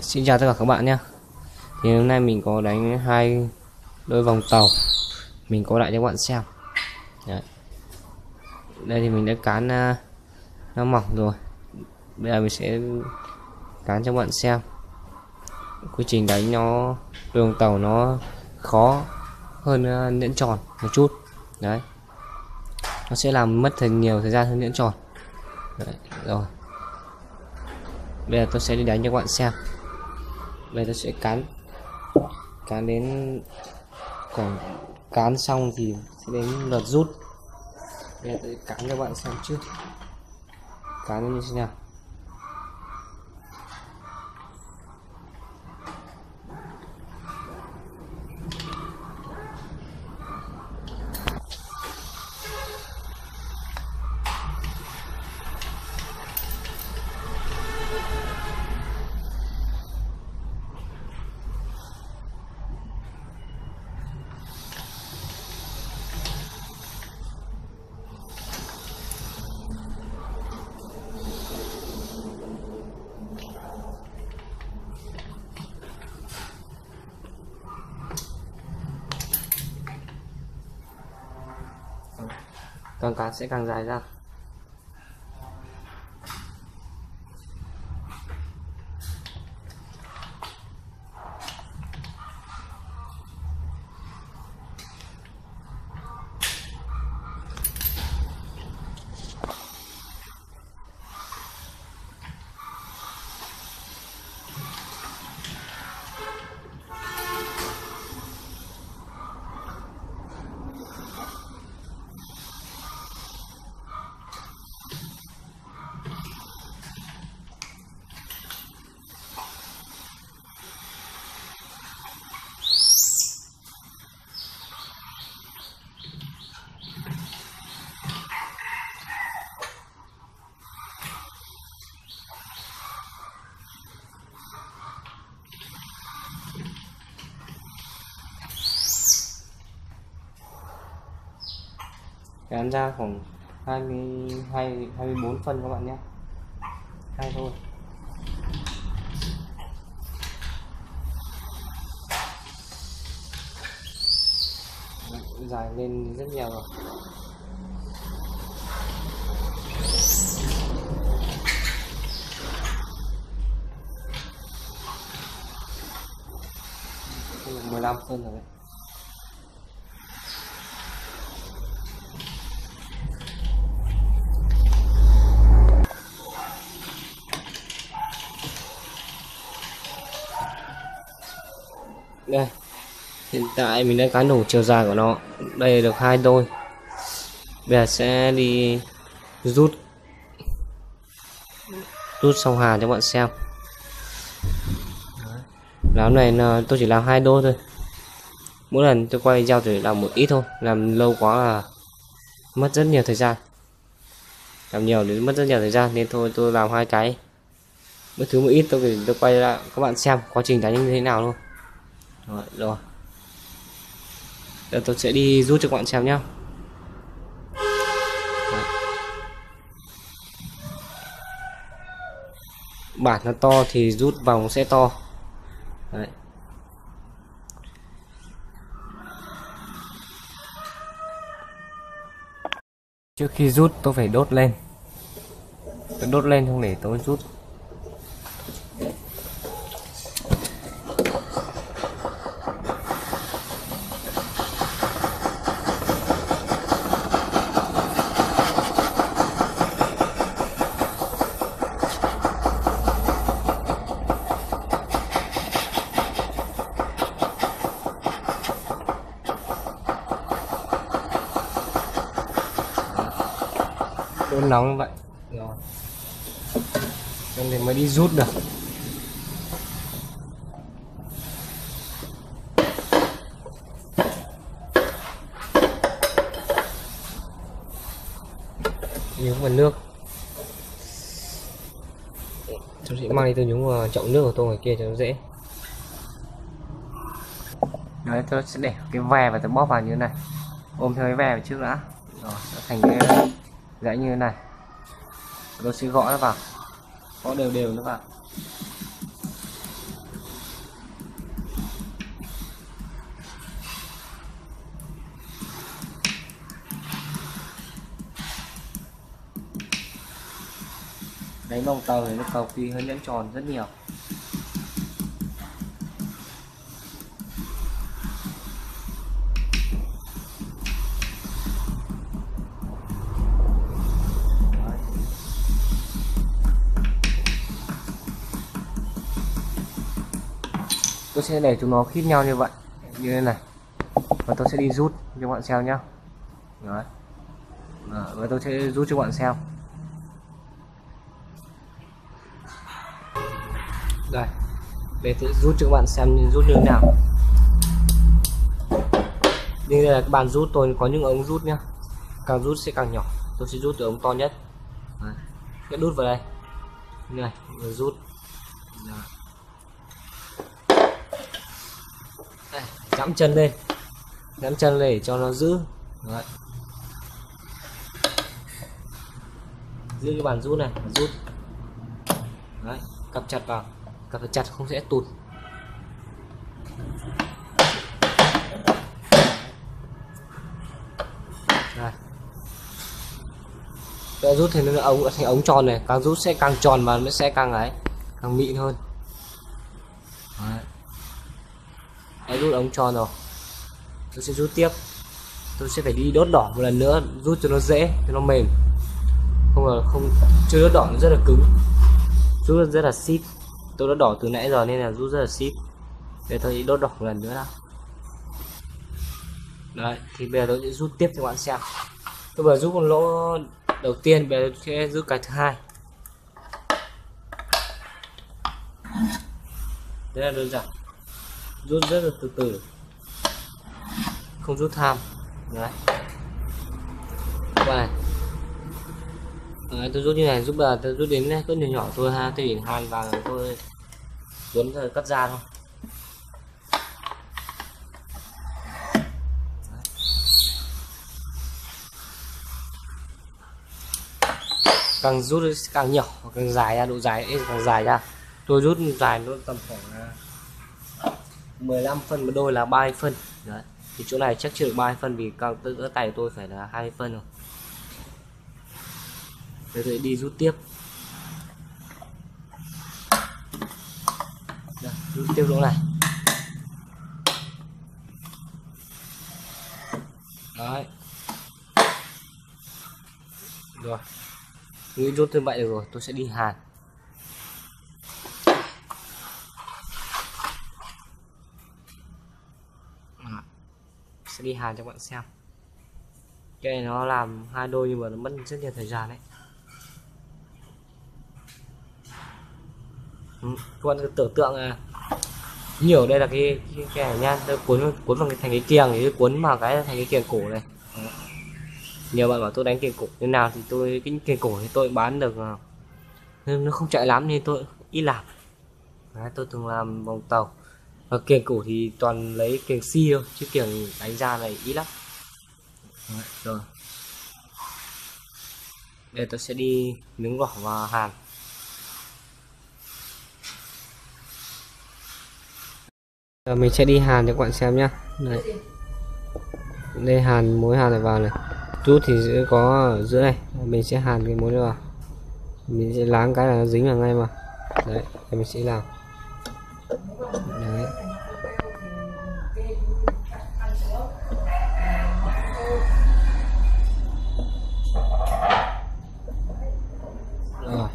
Xin chào tất cả các bạn nhé. Thì hôm nay mình có đánh hai đôi vòng tàu, mình có lại cho các bạn xem. Đấy. Đây thì mình đã cán nó mỏng rồi, bây giờ mình sẽ cán cho các bạn xem quy trình đánh nó. Đôi vòng tàu nó khó hơn nhẫn tròn một chút đấy, nó sẽ làm mất thật nhiều thời gian hơn nhẫn tròn. Đấy, rồi bây giờ tôi sẽ đi đánh cho các bạn xem. Bây giờ tôi sẽ cán đến khoảng cán xong thì sẽ đến lượt rút. Bây giờ tôi cán cho các bạn xem trước, cán như thế nào. Càng cán sẽ càng dài ra. Cán ra khoảng 24 phân các bạn nhé, hai thôi. Dài lên rất nhiều rồi. Được 15 phân rồi đấy. Đây, hiện tại mình đã cán đủ chiều dài của nó, đây được hai đôi. Bây giờ sẽ đi rút xong hàng cho các bạn xem. Làm này là tôi chỉ làm hai đôi thôi, mỗi lần tôi quay dao thì làm một ít thôi, làm lâu quá là mất rất nhiều thời gian, làm nhiều đến mất rất nhiều thời gian, nên thôi tôi làm hai cái, mỗi thứ một ít. Tôi quay lại các bạn xem quá trình đánh như thế nào luôn. Rồi, tôi sẽ đi rút cho các bạn xem nhé. Bản nó to thì rút vòng sẽ to. Đấy. Trước khi rút tôi phải đốt lên, tôi đốt lên không để tôi rút. Đốt nóng vậy rồi nên mới đi rút được. Nhúng vào nước, tôi sẽ mang đi, tôi nhúng vào chậu nước của tôi ngoài kia cho nó dễ. Đấy, tôi sẽ để cái ve và tôi bóp vào như thế này, ôm theo cái ve vào trước đã, rồi nó thành cái dãy như thế này. Tôi sẽ gõ nó vào, gõ đều đều nó vào. Đánh bóng tàu thì nó cầu kỳ hơn nhãn tròn rất nhiều. Tôi sẽ để chúng nó khít nhau như vậy, như thế này, và tôi sẽ đi rút cho bạn xem nhá. Đấy. Và tôi sẽ rút cho bạn xem. Đây, để tôi rút cho các bạn xem rút như thế nào. Như thế là các bạn rút, tôi có những ống rút nhá, càng rút sẽ càng nhỏ. Tôi sẽ rút từ ống to nhất. Đấy. Sẽ đút vào đây. Như này, rồi rút. Đấy. Nắm chân lên, để cho nó giữ. Đấy. Giữ cái bàn rút này, rút. Đấy. Cặp chặt vào, cặp chặt không sẽ tụt. Đây. Để rút thì nó ống thành ống tròn này, càng rút sẽ càng tròn và nó sẽ càng ấy, càng mịn hơn. Đấy. Đấy, rút ống tròn rồi, tôi sẽ rút tiếp. Tôi sẽ phải đi đốt đỏ một lần nữa, rút cho nó dễ, cho nó mềm. Không là không, chưa đốt đỏ nó rất là cứng, rút rất là xít. Tôi đốt đỏ từ nãy giờ nên là rút rất là xít. Để tôi đi đốt đỏ một lần nữa nào. Đấy, thì bây giờ tôi sẽ rút tiếp cho các bạn xem. Tôi vừa rút một lỗ đầu tiên, bây giờ tôi sẽ rút cái thứ hai. Thế là đơn giản, rút rất là từ từ, không rút tham. Đấy. Qua này. Đấy, tôi rút như này, giúp là tôi rút đến cỡ nhỏ nhỏ thôi ha, tôi để hàn vào rồi tôi cuốn rồi cắt ra thôi. Càng rút càng nhỏ, càng dài ra, độ dài càng dài ra. Tôi rút dài nó tầm khoảng 15 phân một đôi là 30 phân. Đấy. Thì chỗ này chắc chưa được 30 phân vì càng tự tay tôi phải là 20 phân rồi. Để tôi đi rút tiếp. Đây, rút tiếp lỗ này. Đấy. Rồi. Cứ rút như vậy được rồi, tôi sẽ đi hàn. Sẽ đi hàn cho các bạn xem. Cái này nó làm hai đôi nhưng mà nó mất rất nhiều thời gian đấy. Các bạn tưởng tượng là nhiều đây là cái này nha, tôi cuốn vào thành cái kiềng thì cuốn vào cái thành cái kiềng cổ này. Nhiều bạn bảo tôi đánh kiềng cổ như nào thì tôi cái kiềng cổ thì tôi bán được nên nó không chạy lắm nên tôi ít làm. Đấy, tôi thường làm vòng tàu. Và kiềng cổ thì toàn lấy kiềng si thôi, chứ kiềng đánh ra này ít lắm. Đấy, rồi. Đây tôi sẽ đi miếng đỏ và hàn. Giờ mình sẽ đi hàn cho các bạn xem nhá. Đây. Đây hàn mối hàn này vào này. Rút thì có ở giữa này, mình sẽ hàn cái mối này vào. Mình sẽ láng cái là nó dính vào ngay mà. Đấy, mình sẽ làm. Đấy. Rồi.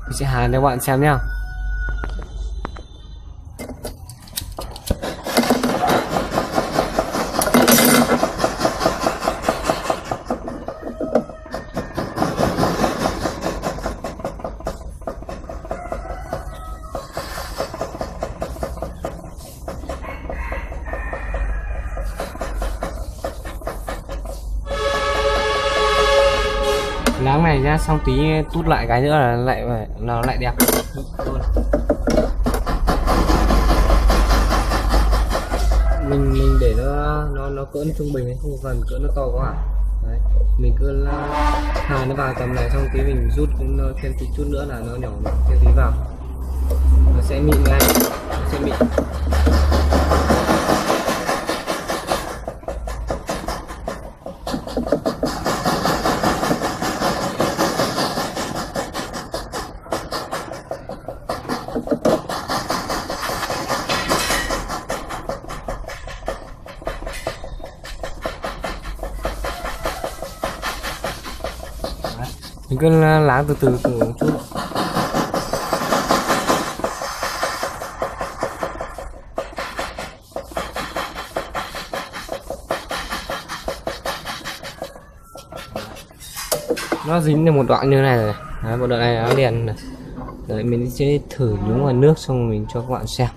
Mình sẽ hàn cho các bạn xem nhá. Láng này ra xong tí tút lại cái nữa là lại nó lại đẹp luôn. Mình để nó cỡn trung bình, không cần cỡ nó to quá. Đấy, mình cứ hàn nó vào tầm này xong tí mình rút thêm tí chút nữa là nó nhỏ thêm tí vào, nó sẽ mịn ngay, nó sẽ mịn. cứ láng từ từ từ một chút. Nó dính được một đoạn như thế này rồi. Đấy, một đoạn này nó liền rồi. Đấy, mình sẽ thử nhúng vào nước xong rồi mình cho các bạn xem.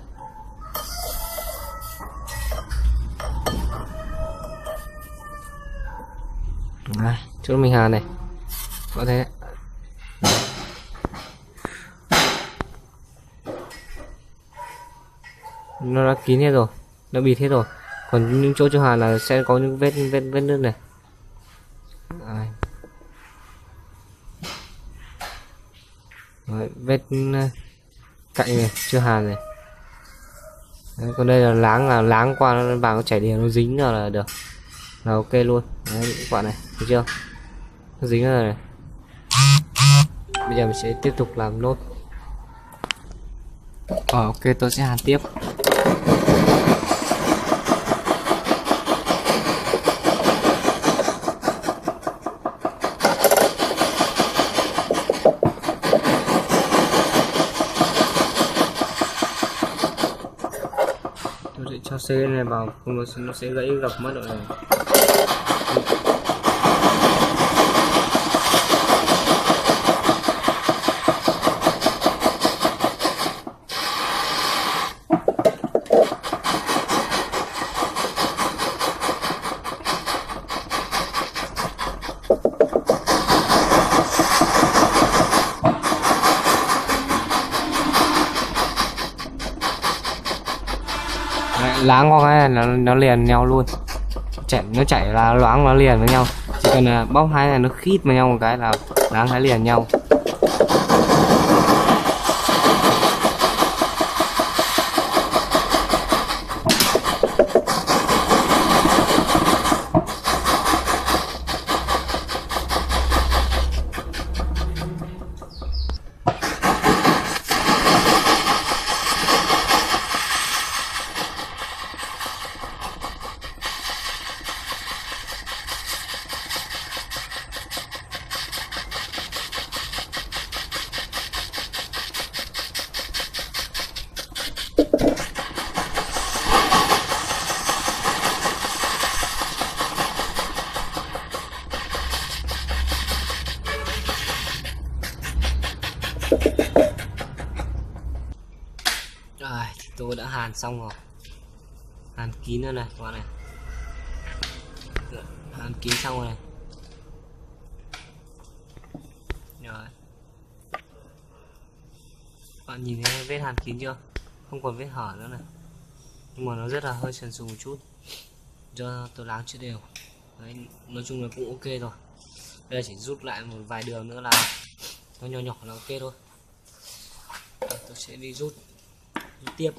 Đấy, chỗ mình hàn này. Các bạn thấy đấy. Nó đã kín hết rồi, nó bịt hết rồi. Còn những chỗ chưa hàn là sẽ có những vết nước này. Đấy. Đấy, vết cạnh này chưa hàn này. Đấy, còn đây là láng qua nó vàng nó chảy đều, nó dính rồi là được, là ok luôn. Đấy, quả này thấy chưa, nó dính rồi này. Bây giờ mình sẽ tiếp tục làm nốt. Ok, tôi sẽ hàn tiếp. Cho xe này vào không nó sẽ gãy gập mất rồi này. Láng qua cái này nó liền nhau luôn, nó chảy là loáng nó liền với nhau, chỉ cần là bóc hai này nó khít với nhau một cái là láng hai liền nhau. Rồi, tôi đã hàn xong rồi, hàn kín nữa này các bạn này, hàn kín xong rồi này. Rồi, các bạn nhìn thấy vết hàn kín chưa, không còn vết hở nữa này, nhưng mà nó rất là hơi sần sùi một chút do tôi láng chưa đều. Đấy, nói chung là cũng ok rồi, bây giờ chỉ rút lại một vài đường nữa là nó nhỏ nhỏ là ok thôi. Rồi, tôi sẽ đi rút tiếp.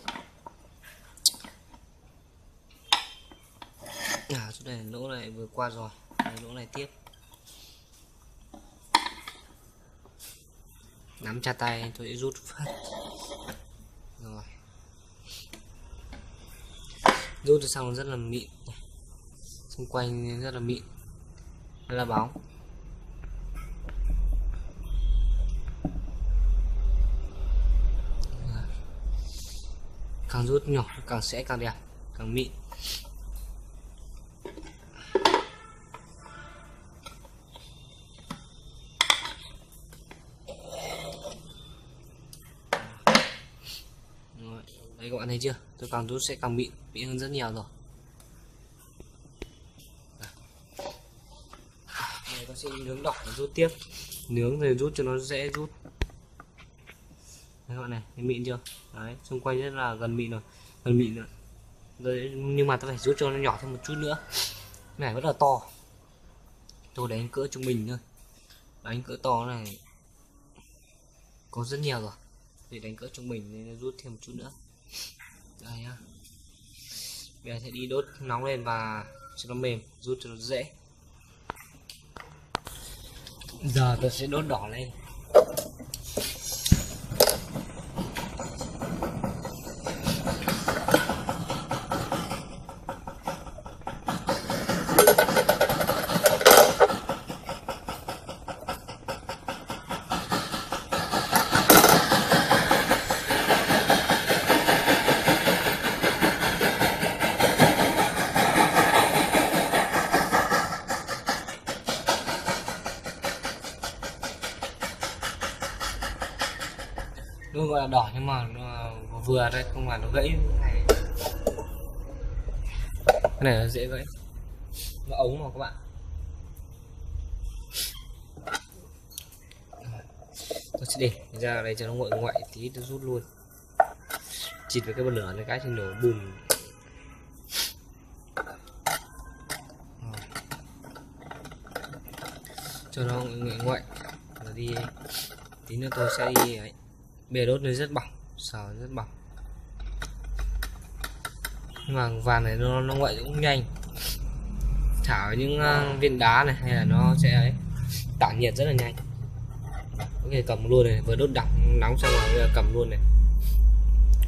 Chỗ này lỗ này vừa qua rồi, lỗ này tiếp. Nắm chặt tay tôi sẽ rút phát. Rồi, rút được xong rất là mịn, xung quanh rất là mịn, rất là bóng. Càng rút nhỏ càng sẽ càng đẹp, càng mịn. Rồi, đấy các bạn thấy chưa, tôi càng rút sẽ càng mịn hơn rất nhiều rồi. Đây, tôi sẽ nướng đỏ và rút tiếp, nướng rồi rút cho nó dễ rút. Các bạn này, mịn chưa? Đấy, xung quanh rất là gần mịn rồi, gần mịn rồi. Đấy, nhưng mà tôi phải rút cho nó nhỏ thêm một chút nữa. Cái này rất là to. Tôi đánh cỡ trung bình thôi. Đánh cỡ to này có rất nhiều rồi. Để đánh cỡ trung bình nên rút thêm một chút nữa. Đây nhá. Bây giờ sẽ đi đốt nóng lên và cho nó mềm, rút cho nó dễ. Giờ tôi sẽ đốt đỏ lên. là đỏ nhưng mà nó vừa đây, không là nó gãy này. Cái này nó dễ gãy, nó ống mà các bạn. Tôi sẽ để ra đây cho nó nguội ngoại tí, tôi rút luôn. Chịt với cái bật lửa này cái thì nổ bùm. Cho nó nguội ngoại rồi đi. Tí nữa tôi sẽ đi ấy. Bề đốt nó rất bỏng, sờ rất bỏng. Nhưng mà vàng này nó ngoại cũng nhanh. Thả những viên đá này hay là nó sẽ ấy, tản nhiệt rất là nhanh. Ok, cầm luôn này, vừa đốt đẳng nóng xong rồi bây giờ cầm luôn này.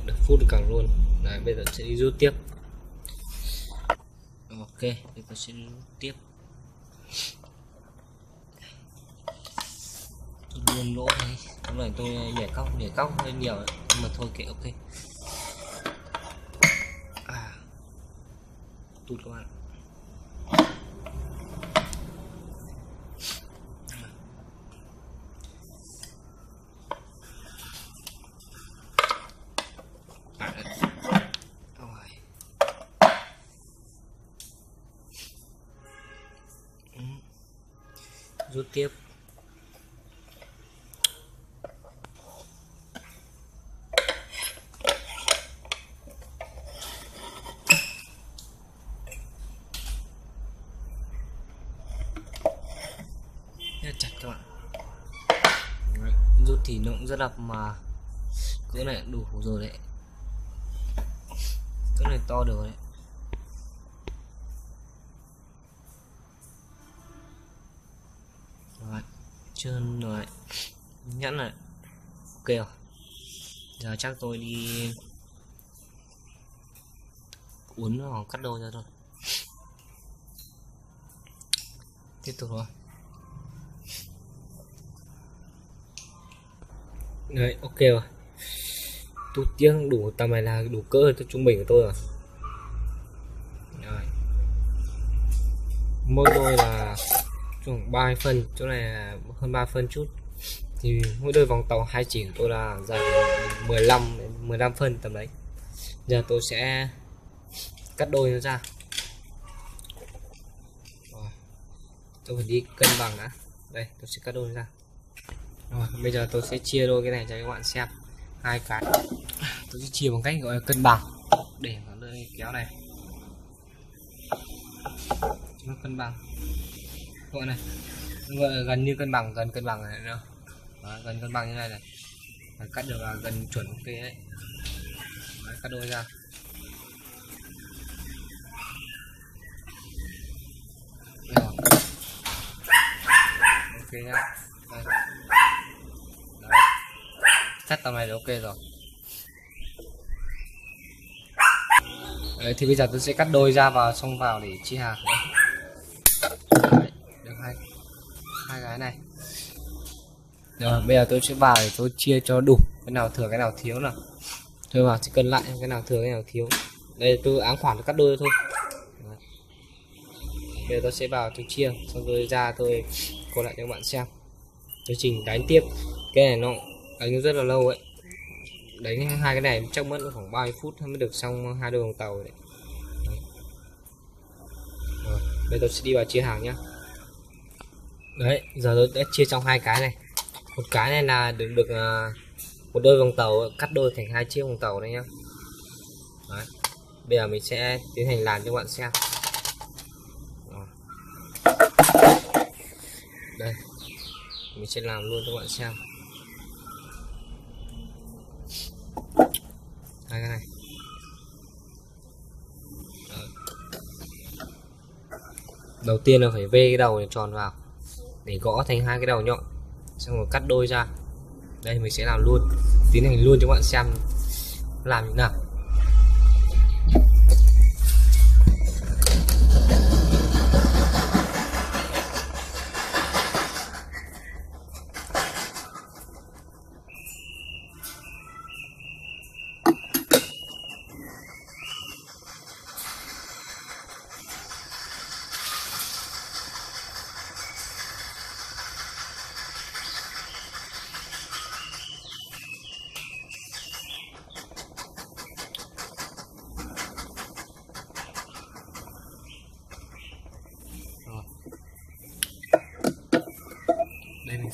Được phút được cầm luôn. Đấy, bây giờ sẽ đi rút tiếp. Ok, bây giờ sẽ rút tiếp. Luôn lỗ này, lúc này tôi nhảy cóc hơi nhiều nhưng mà thôi kệ, ok. Tụt các bạn. Rút tiếp. Chặt các bạn. Rút thì nó cũng rất là mà cỡ này đủ rồi đấy. Cỡ này to được đấy. Trơn rồi, nhẫn này, ok rồi. Giờ chắc tôi đi uốn nó cắt đôi ra thôi. Tiếp tục thôi. Đấy, ok rồi. Tôi tiếng đủ tầm này là đủ cỡ cho trung bình của tôi rồi. Rồi. Mỗi đôi là 3 phân, chỗ này là hơn 3 phân chút. Thì mỗi đôi vòng tàu hai chỉ của tôi là dài 15 phân tầm đấy. Giờ tôi sẽ cắt đôi nó ra. Rồi. Tôi phải đi cân bằng đã. Đây, tôi sẽ cắt đôi nó ra. Rồi, bây giờ tôi sẽ chia đôi cái này cho các bạn xem. Hai cái. Tôi sẽ chia bằng cách gọi là cân bằng để vào lưỡi kéo này. Nó cân bằng. Gọi này gần như cân bằng, gần cân bằng này đâu, gần cân bằng như này này, cắt được là gần chuẩn ok đấy. Đấy, cắt đôi ra. Rồi. Ok nhá. Cắt tầm này là ok rồi. Đấy, thì bây giờ tôi sẽ cắt đôi ra và xong vào để chia hàng. Hai cái này. Rồi bây giờ tôi sẽ vào để tôi chia cho đủ, cái nào thừa cái nào thiếu là tôi vào chỉ cân lại cái nào thừa cái nào thiếu. Đây tôi áng khoảng cắt đôi thôi. Đấy. Bây giờ tôi sẽ vào tôi chia xong rồi ra tôi cô lại cho các bạn xem. Tôi chỉnh đánh tiếp. Cái này nó đánh rất là lâu ấy. Đánh hai cái này chắc mất khoảng 30 phút mới được xong hai đôi vòng tàu đấy. Rồi, bây giờ tôi sẽ đi vào chia hàng nhá. Đấy, giờ tôi đã chia trong hai cái này. Một cái này là được một đôi vòng tàu cắt đôi thành hai chiếc vòng tàu đấy nhá. Đấy. Bây giờ mình sẽ tiến hành làm cho các bạn xem. Đây. Mình sẽ làm luôn cho các bạn xem. Hai cái này. Đấy. Đầu tiên là phải vê cái đầu này tròn vào để gõ thành hai cái đầu nhọn xong rồi cắt đôi ra. Đây mình sẽ làm luôn, tiến hành luôn cho các bạn xem làm như nào.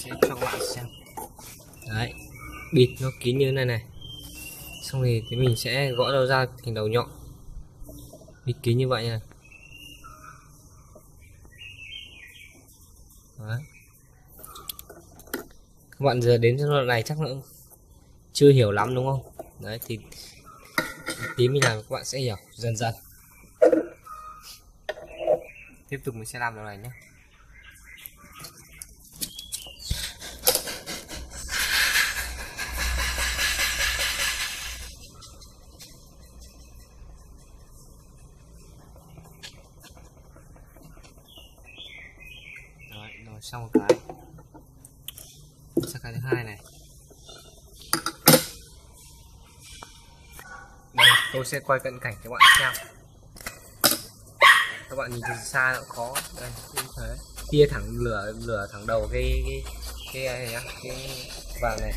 sẽ cho các bạn xem. Đấy, bịt nó kín như thế này này, xong rồi thì mình sẽ gõ đầu ra thành đầu nhọn, bịt kín như vậy này. Đấy, các bạn giờ đến đoạn này chắc là chưa hiểu lắm đúng không? Đấy thì tí mình làm các bạn sẽ hiểu dần dần. Tiếp tục mình sẽ làm đoạn này nhé. Đấy, rồi xong một cái, sang cái thứ hai này. Đây, tôi sẽ quay cận cảnh cho các bạn xem. Các bạn nhìn từ xa nó khó. Đây, như thế. Tia thẳng lửa thẳng đầu cái vàng này.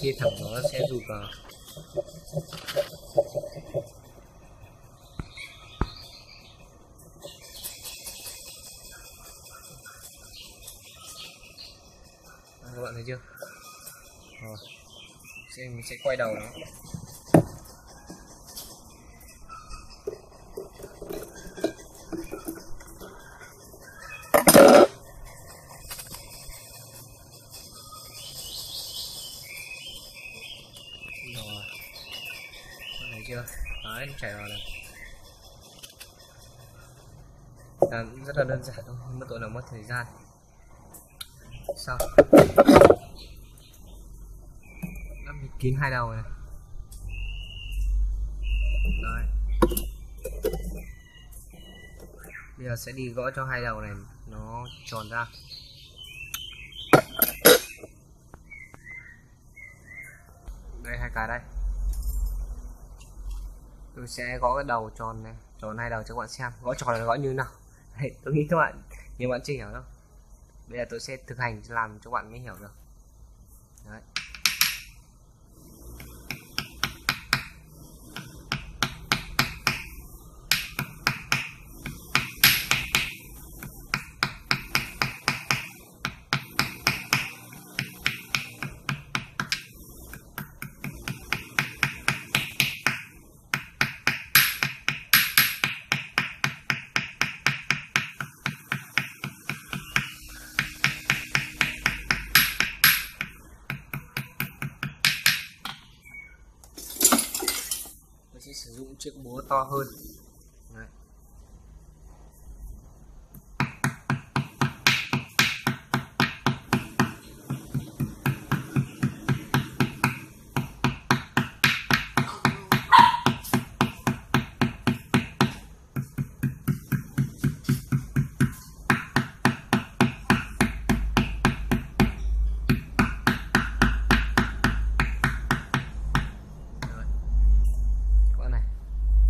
Tia thẳng nó sẽ rụt vào. Các bạn thấy chưa? Rồi. Mình sẽ quay đầu nó. Chưa? Đấy, chảy vào này. Làm rất là đơn giản thôi, nhưng mà tội là mất thời gian. Xong. Làm bịt kín hai đầu này. Rồi. Bây giờ sẽ đi gõ cho hai đầu này nó tròn ra. Đây, hai cái đây. Tôi sẽ gõ cái đầu tròn này, tròn hai đầu cho các bạn xem. Gõ tròn là gõ như nào? Đấy, tôi nghĩ các bạn, nếu bạn chưa hiểu đâu. Bây giờ tôi sẽ thực hành làm cho bạn mới hiểu được. Đấy. Sẽ sử dụng chiếc búa to hơn. Đấy.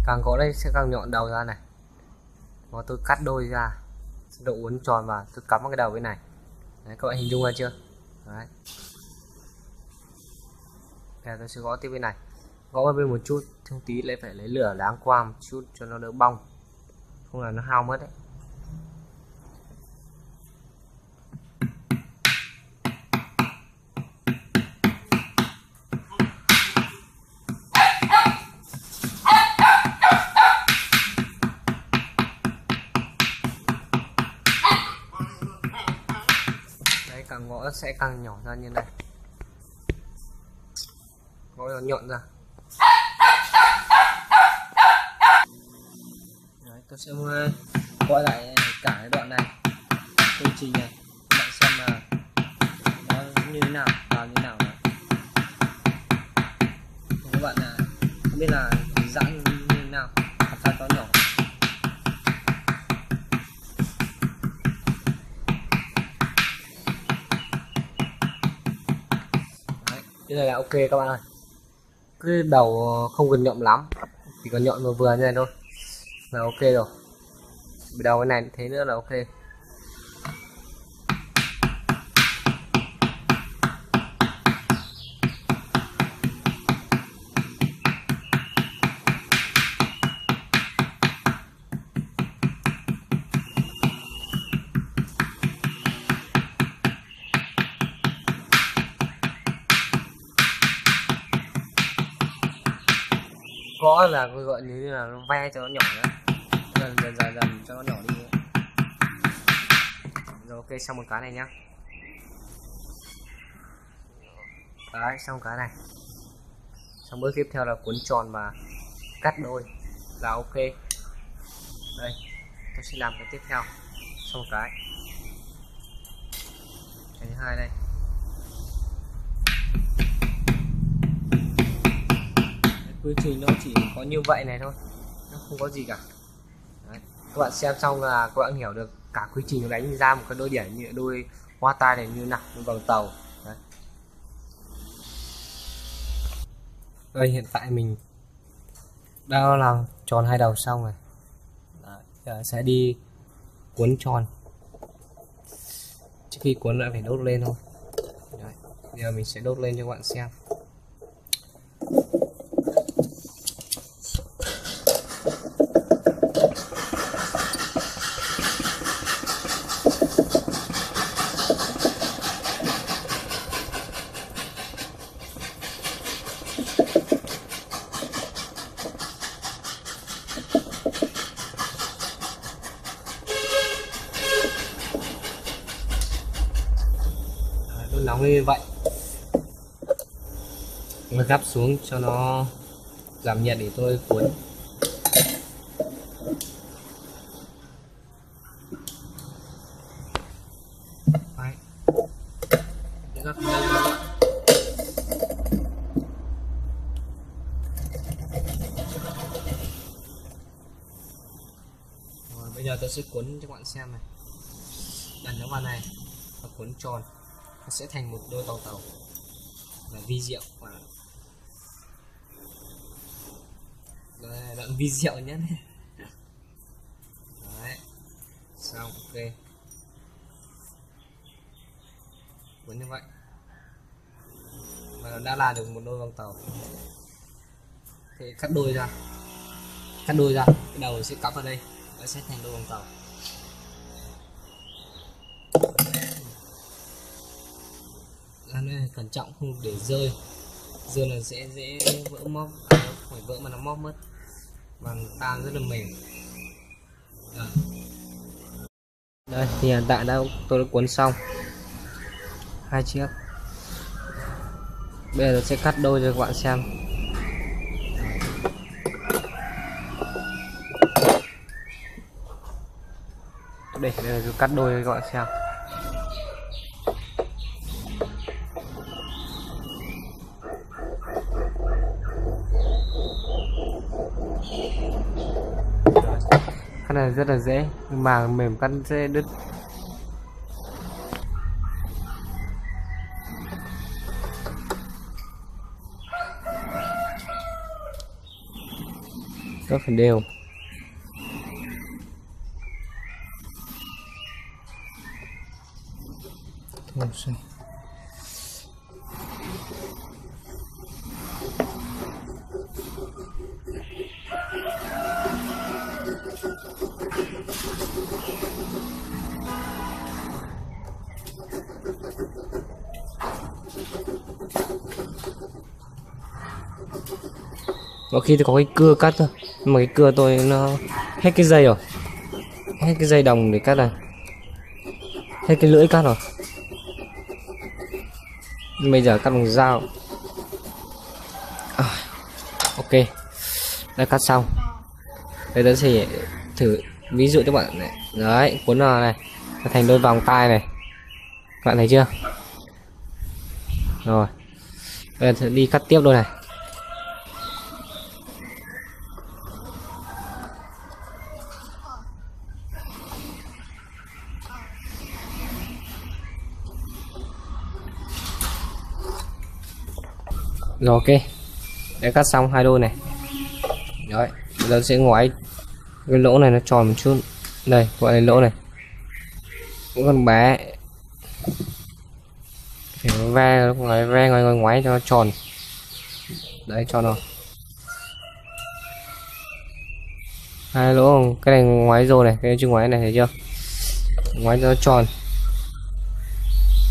Càng gõ đây sẽ càng nhọn đầu ra này, và tôi cắt đôi ra, độ uốn tròn và tôi cắm vào cái đầu bên này. Đấy, các bạn hình dung ra chưa? Đấy. Để tôi sẽ gõ tiếp bên này, gõ vào bên một chút, thêm tí lại phải lấy lửa láng qua một chút cho nó đỡ bong, không là nó hao mất đấy. Gõ sẽ càng nhỏ ra như này, gõ nó nhọn ra. Đấy, tôi sẽ gõ lại cả cái đoạn này, quy trình này, các bạn xem là nó như thế nào, vào như thế nào. Các bạn là không biết là giãn như thế nào, làm sao cho nhỏ. Như này là ok các bạn ơi. Cái đầu không cần nhọn lắm, chỉ cần nhọn vừa vừa như này thôi là ok rồi. Đầu cái này thế nữa là ok. gõ là gọi như là nó ve cho nó nhỏ nữa. Dần dần cho nó nhỏ đi nữa. Rồi ok, xong một cái này nhá. Đấy, xong cái này. Xong bước tiếp theo là cuốn tròn và cắt đôi là ok. Đây, tôi sẽ làm cái tiếp theo. Xong một cái thứ hai đây. Quy trình nó chỉ có như vậy này thôi, nó không có gì cả. Đấy. Các bạn xem xong là các bạn hiểu được cả quy trình đánh ra một cái đôi đĩa như đôi hoa tai này như nào, như vòng tàu. Đấy. Đây, hiện tại mình đã làm tròn hai đầu xong rồi. Đấy, sẽ đi cuốn tròn. Trước khi cuốn lại phải đốt lên thôi. Đấy. Giờ mình sẽ đốt lên cho các bạn xem. Nóng như vậy nó gắp xuống cho nó giảm nhiệt để tôi cuốn. Đấy. Gắp lên. Rồi, bây giờ tôi sẽ cuốn cho các bạn xem này, đặt nó vào này và cuốn tròn. Nó sẽ thành một đôi tàu là vi diệu và đoạn vi diệu nhất. Đấy, xong ok, cuốn như vậy và nó đã là được một đôi vòng tàu. Thì cắt đôi ra, cái đầu sẽ cắm vào đây, nó sẽ thành đôi vòng tàu. Nên cẩn trọng không để rơi là sẽ dễ vỡ móc, phải vỡ mà nó móc mất, bằng tan rất là mềm. Rồi. Đây thì hiện tại đã tôi đã cuốn xong hai chiếc. Bây giờ tôi sẽ cắt đôi cho các bạn xem. Để tôi cắt đôi cho các bạn xem. Cắt này rất là dễ nhưng mà mềm, cắt dễ đứt. Cắt phải đều. Không sao. Có khi tôi có cái cưa cắt thôi, nhưng mà cái cưa tôi nó hết cái dây rồi, hết cái dây đồng để cắt này, hết cái lưỡi cắt rồi. Bây giờ cắt bằng dao. Ok, đã cắt xong. Đây tôi sẽ thử ví dụ các bạn này. Đấy, cuốn vào này nó thành đôi vòng tai này, các bạn thấy chưa? Rồi bây giờ đi cắt tiếp đôi này. Rồi ok, đã cắt xong hai đôi này. Đấy, bây giờ sẽ ngoái cái lỗ này nó tròn một chút. Đây, gọi là lỗ này. Con bé phải ve ngoái cho nó tròn. Đấy, tròn rồi. Hai lỗ, cái này ngoái rồi này, cái chưa ngoái này thấy chưa? Ngoái cho nó tròn.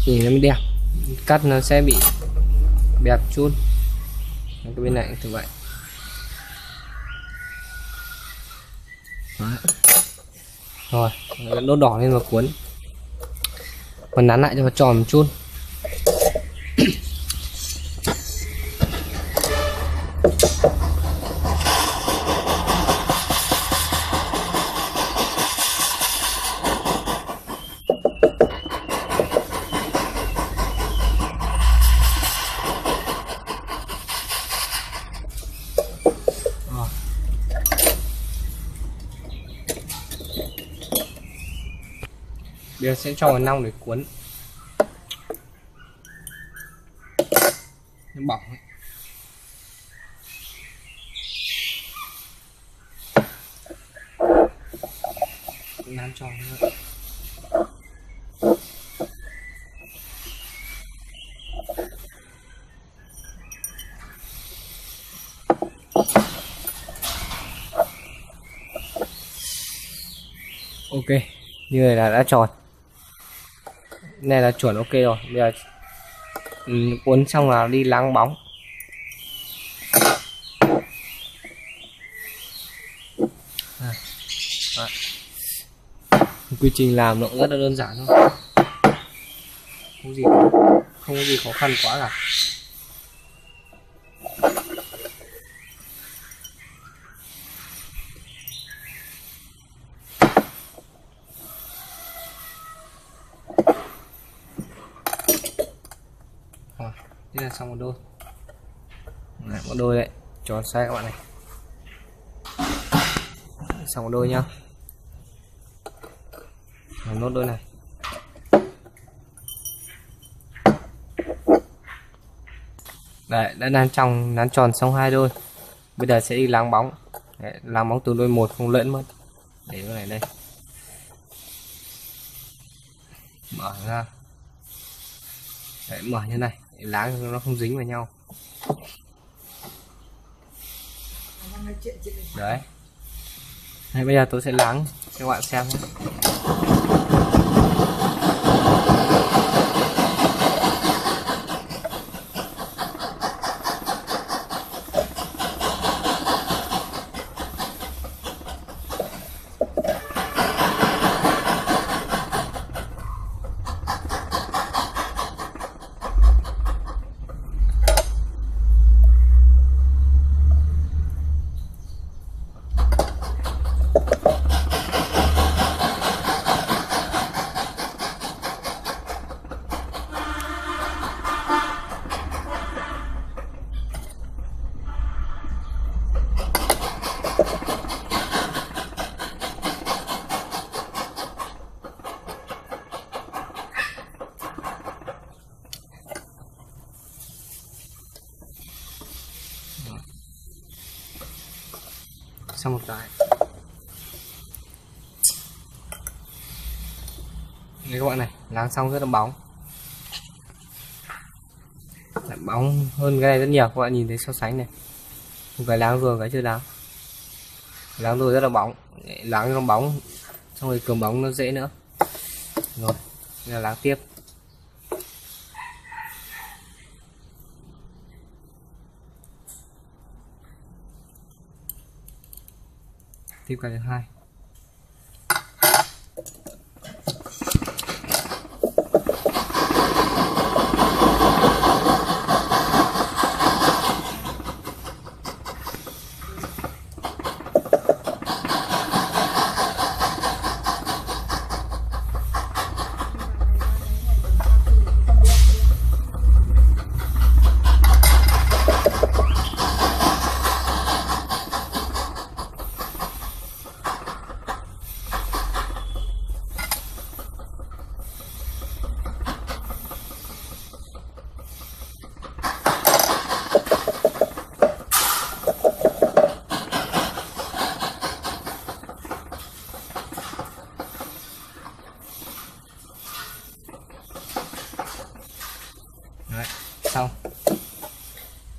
Nhìn nó mới đẹp. Cắt nó sẽ bị bẹp chút. Cái bên này cũng vậy. Đấy. Rồi đốt đỏ lên và cuốn và nắn lại cho nó tròn một chút. Bây giờ sẽ cho vào nong để cuốn. Nó bỏng ấy. Nắn tròn nữa. Ok, như này là đã tròn. Này là chuẩn ok rồi. Bây giờ cuốn xong là đi láng bóng. Quy trình làm nó cũng rất là đơn giản thôi. Không có gì khó khăn quá cả. Thế là xong một đôi. Đấy, một đôi đấy, tròn sai các bạn này. Xong một đôi nhá. Làm nốt đôi này. Đấy, đã nắn trong, nắn tròn xong hai đôi. Bây giờ sẽ đi láng bóng. Đấy, láng bóng từ đôi một không lẫn mất. Để đôi này đây. Mở ra. Đấy, mở như này. Lá nó không dính vào nhau. Đấy. Đấy, bây giờ tôi sẽ láng cho các bạn xem. Xong một cái. Đấy các bạn này, láng xong rất là bóng. Lại bóng hơn cái này rất nhiều, các bạn nhìn thấy so sánh này. Một cái láng vừa, cái chưa láng. Láng rồi rất là bóng. Láng nó bóng, xong rồi cường bóng nó dễ nữa. Rồi, bây giờ láng tiếp. Tiếp cái thứ hai.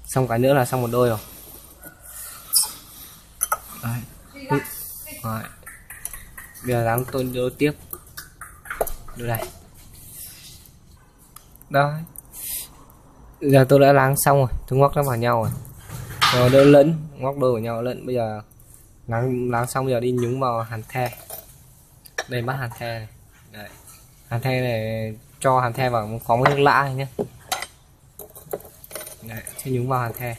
Xong cái nữa là xong một đôi rồi. Đấy. Đấy. Bây giờ làm tôi đôi tiếp. Đôi này. Đấy. Bây giờ tôi đã láng xong rồi, tôi ngoắc nó vào nhau rồi. Rồi đỡ lẫn, ngoắc đôi vào nhau lẫn. Bây giờ Làm xong giờ đi nhúng vào hàn the. Đây bắt hàn the này. Đấy. Hàn the này cho hàn the vào phóng nước lã nhé. Đấy, sẽ nhúng vào hàn the.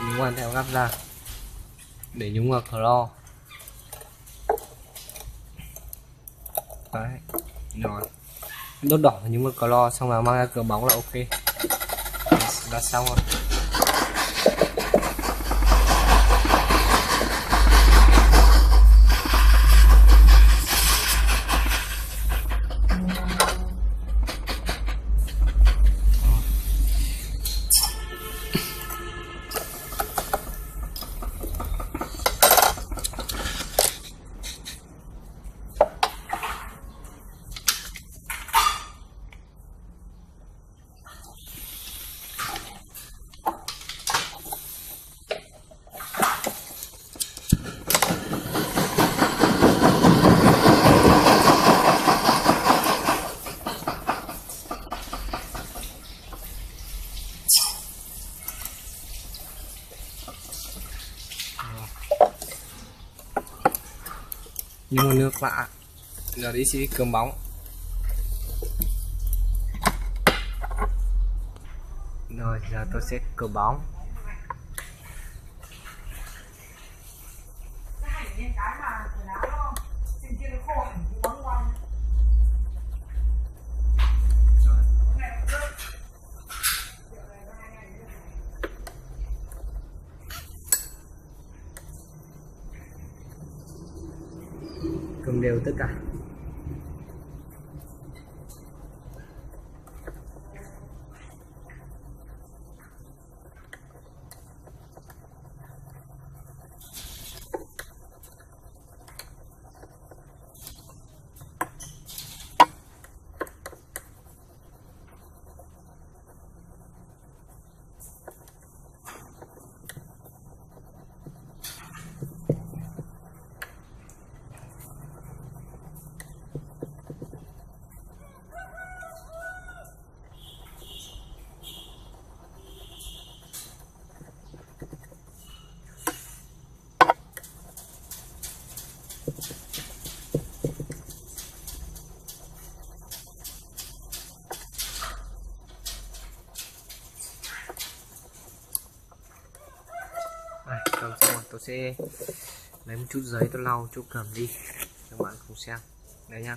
Nhúng hàn the gắp ra. Để nhúng vào clo. Đấy. Rồi. Đốt đỏ nhúng vào clo xong là mang ra cửa bóng là ok. Đã xong rồi. Nhưng nước lạ. Giờ đi xí cơm bóng. Rồi giờ tôi sẽ cơm bóng. Cùng đều tất cả. Tôi sẽ lấy một chút giấy tôi lau chỗ cầm đi cho các bạn cùng xem đây nhá,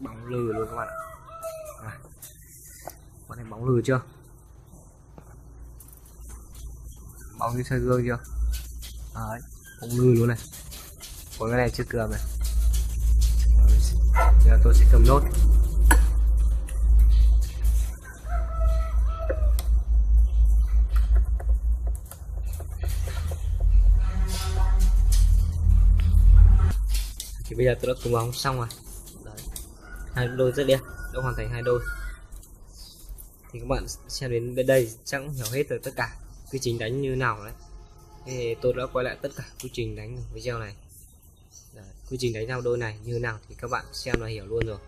bóng lừ luôn các bạn ạ. À, bạn thấy bóng lừ chưa, bóng như soi gương chưa đấy, bóng lừ luôn này, còn cái này chưa cầm này. Giờ tôi sẽ cầm nốt. Thì bây giờ tôi đã cùng bóng xong rồi. Đấy. Hai đôi rất đẹp, đã hoàn thành hai đôi. Thì các bạn xem đến đây chắc cũng hiểu hết rồi tất cả quy trình đánh như nào đấy. Thì tôi đã quay lại tất cả quy trình đánh video này. Đấy. Quy trình đánh giao đôi này như nào thì các bạn xem là hiểu luôn rồi.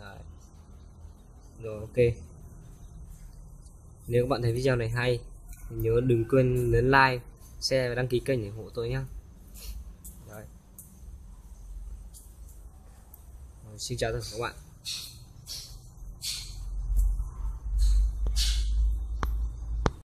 Đấy. Rồi ok. Nếu các bạn thấy video này hay thì nhớ đừng quên nhấn like, share và đăng ký kênh để ủng hộ tôi nhé. Xin chào tất cả các bạn.